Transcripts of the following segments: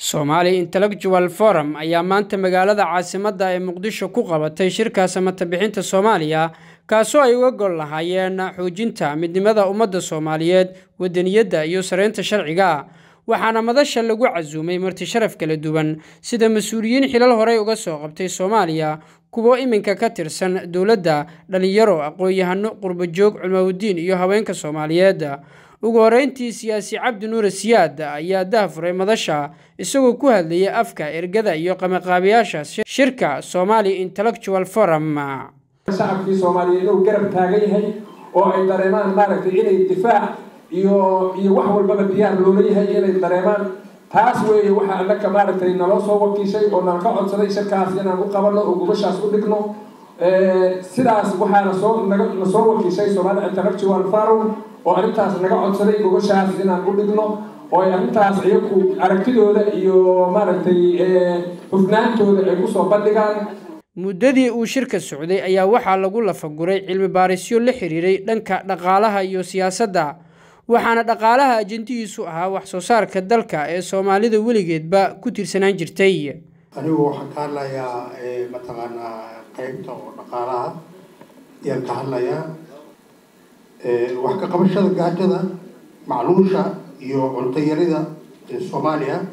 Somali Intellectual Forum ayaa maanta magaalada caasimadda ee Muqdisho ku qabatay shirka samata bixinta Soomaaliya kaasoo ay uga gol lahaayeen xoojinta midnimada ummadda Soomaaliyeed wadaniyadda iyo sareynta sharciga waxaana madasha lagu casuumay marti sharaf kala duwan sida mas'uuliyiin xilal hore uga soo qabtay Soomaaliya kuwa iminka ka tirsan dawladda dhalinyaro aqoon-yahano qurbo joog culmawdiin iyo haweenka Soomaaliyeed ugu horeyntii siyaasi Cabdi Nuur Siyaad ayaa daafuray madasha isagoo ku hadlayay afka ergada iyo qamqaabiyaasha shirka Somali Intellectual Forum shacabkii Soomaaliyeed oo garab taagan yahay oo ay dareemaan maaragtay inay difaac iyo wax walba diyaar loo leeyahay inay dareemaan taas weeye waxa alla ka maaragtay nala soo wakiishay oo nala ka codsaday shirkaas inaan u qabanno oo gubashaas u dhigno sidaas waxaana soo wakiishay Somali Intellectual Forum وأنتاس نقعد صديق وشاف زين أقول لكنه وأنتاس عيوكو عركتوا ده يو مرتي فنانتوا ده يقصوا بدكان مددي وشركة السعودية أي واحد لقول لفجري علم باريسيو اللي حريري لنك نقالها يو سياسة ده وحنا نقالها جنتي سوها وحصار كدلك الصومالي ده ولقيت با كتير سنين جرتيه أنا وحكار لا يا مثلا قيمته نقالها ينتهى لا يا وحكا قبشة قاعدة معلوشة يو انتيريدا الصوماليا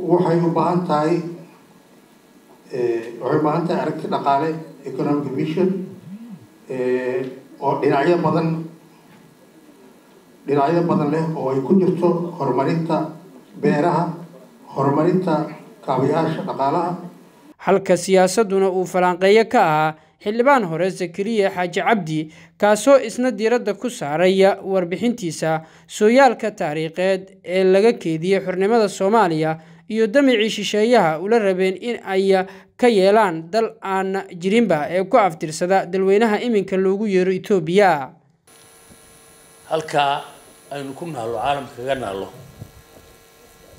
وحيو بانتاي وحيو بانتاي عركة نقالة economic vision وديناعية بدن له ويكون جرسو هرمانيتا بيرها هرمانيتا كابياشة نقالها حلقة سياسة دون وفلانقية كاها xilibaan hore Zakariya Xaaji Cabdi kaasoo isna diirada ku saaraya warbixintiisa sooyaalka taariiqeed ee laga keediyay xornimada Soomaaliya iyo damicii shisheeyaha ula rabeen in ay ka yeelaan dal aan jirinba ee ku aftirsada dalweynaha iminka loogu yeero Itoobiya halka aynu ku nahlo caalamkaga nahlo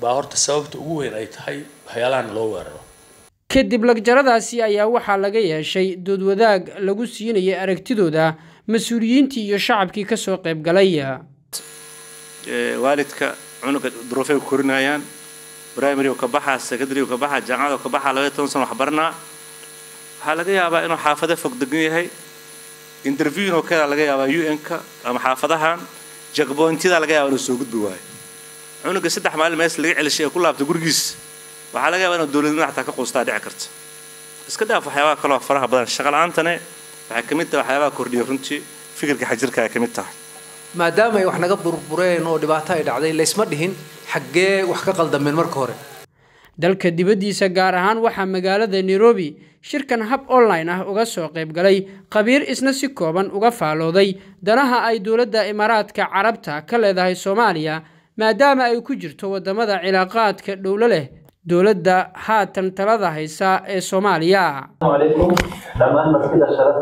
baa horta sababta ugu weyn ay tahay waxyaalahan loo weeraro kadib lagjaradaasi ayaa waxa laga yeeshay dood wadaag lagu siinayay aragtidooda mas'uuliyiintii iyo shacabkii ka soo qayb galay waalidka cunuga duruufay ku korinayaan primary oo ka baxaa secondary oo ka baxaa jaamacad oo ka baxaa 12 sano wax barnaa waxa laga yaabaa inuu xaafada fog degan yahay interview oo kale laga yaabaa UN-ka ama xaafadahan jagboontiida laga yaabaa inuu soo gudbi waayo cunuga saddex maalin mees laga celishay ku laabtay gurigiisa waxaa laga yaabaa in dawladna xataa ka qoostaa dhici karto iska dhaaf waxyaabaha kale oo faraha badan shaqal aantane waxa kamid tahay waxyaabaha kordhiyo runtii fikirka xajirka kamid tahay maadaama ay wax naga burbureen oo dhibaato ay dhacday la isma dhihin xaggee wax ka qaldameen marka hore dalka dibadiisa gaar ahaan waxa magaalada Nairobi shirkan hab online ah uga soo qayb galay qabiir isna si kooban uga faalooday danaha ay dawladda Imaaraadka Carabta ka leedahay Soomaaliya maadaama ay ku jirto wadamada cilaaqaadka dawla leh دولة هاتن تلذ هيسا الصومالية. السلام عليكم. لما المسجد الشرف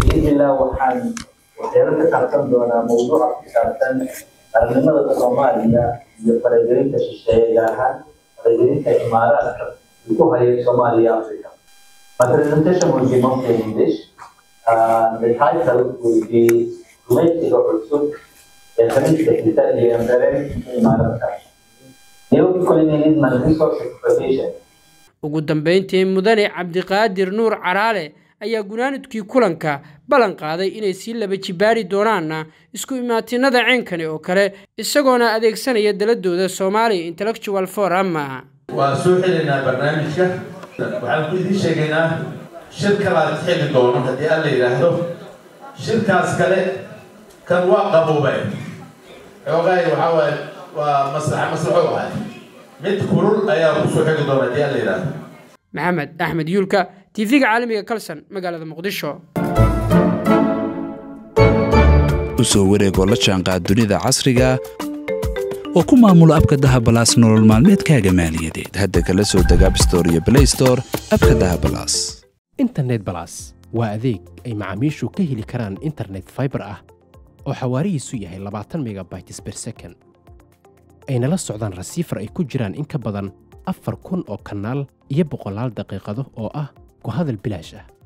بإذن الله وحن وحيرتك عن دونا موضوع كتابتنا المنطقة الصومالية لفريقين تشجيعها فريقين كإمارات لكوها الصومالية أفريقيا. presentation will be mostly in English. The title will be Domestic Relations. ugu dambeyntii mudane Cabdiqaadir Nuur Caraale ayaa gunaanadkii kulanka balan qaaday inay si laba jibaari doonaan isku imaatinada ceenkan oo kale isagoona adeegsanaya daladooda Somali Intellectual Forum waa soo xilinaa barnaamijka waxaan ku idin sheegaynaa shirka la xidhi doono hadii alla yiraahdo shirkaas kale kan waa qaboobay وغير وحاول ومصلحة مد كل أيام وصحيح دولة ديالنا محمد أحمد يولكا تيفيق عالمي كالسن مقالة مقدشو وصوري قولة شانقا الدنيا عصرية وكما ملو أبكى دها بلاس نور المعلومات كاقة مالية دي هدى كالسو دقاب ستورية بلاي ستور أبكى دها بلاس إنترنت بلاس وأذيك أي معاميشو كهلي كران إنترنت فايبر oo xawaarihiisu yahay 20 megabytes per second ayna la socdaan receiver ay ku jiraan in ka badan 4000 oo kanaal iyo 100 daqiiqado oo ah ku hadal bilaash ah